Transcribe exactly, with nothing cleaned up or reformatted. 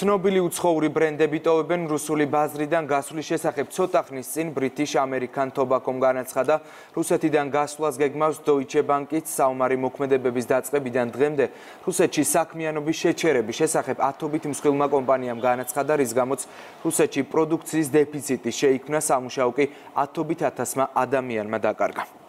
ცნობილი უცხოური ბრენდები ტოვებენ რუსული ბაზრიდან გასვლის შესახებ ცოტა ხნის წინ ბრიტიშ ამერიკან Tobacco-მ განაცხადა რუსეთიდან გასვლას გეგმავს Deutsche Bank-ის საომარი მოქმედებების დაწყებიდან დღემდე რუსეთში საქმიანობის შეჩერების შესახებ ათობით მსხვილმა კომპანიამ განაცხადა, რის გამოც რუსეთში პროდუქციის დეფიციტი შეიქმნა, სამუშაო კი ათობით ათასმა ადამიანმა დაკარგა.